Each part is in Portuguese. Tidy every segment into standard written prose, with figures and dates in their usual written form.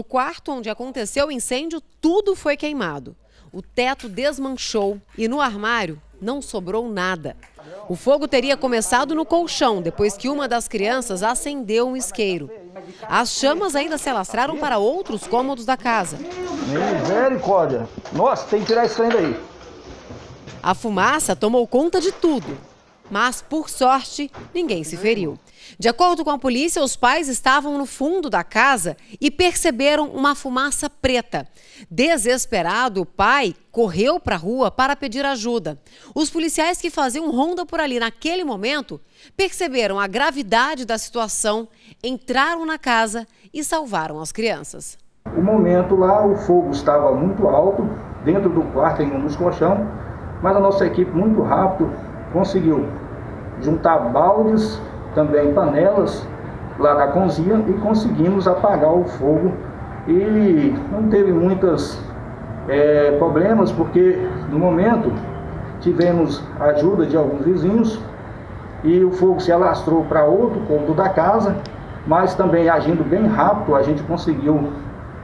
No quarto onde aconteceu o incêndio, tudo foi queimado. O teto desmanchou e no armário não sobrou nada. O fogo teria começado no colchão, depois que uma das crianças acendeu um isqueiro. As chamas ainda se alastraram para outros cômodos da casa. Misericórdia! Nossa, tem que tirar isso ainda aí. A fumaça tomou conta de tudo, mas, por sorte, ninguém se feriu. De acordo com a polícia, os pais estavam no fundo da casa e perceberam uma fumaça preta. Desesperado, o pai correu para a rua para pedir ajuda. Os policiais que faziam ronda por ali naquele momento perceberam a gravidade da situação, entraram na casa e salvaram as crianças. No momento lá, o fogo estava muito alto, dentro do quarto, ainda nos colchão, mas a nossa equipe, muito rápido, conseguiu juntar baldes, também panelas lá da cozinha e conseguimos apagar o fogo. E não teve muitos problemas, porque no momento tivemos ajuda de alguns vizinhos e o fogo se alastrou para outro cômodo da casa, mas também agindo bem rápido a gente conseguiu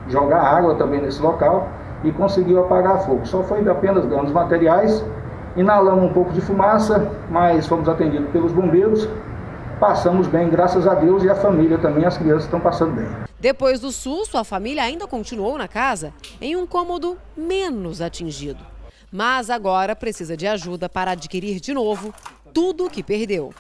jogar água também nesse local e conseguiu apagar fogo. Só foi apenas danos materiais, inalamos um pouco de fumaça, mas fomos atendidos pelos bombeiros. Passamos bem, graças a Deus, e a família também, as crianças estão passando bem. Depois do susto, a família ainda continuou na casa em um cômodo menos atingido. Mas agora precisa de ajuda para adquirir de novo tudo o que perdeu.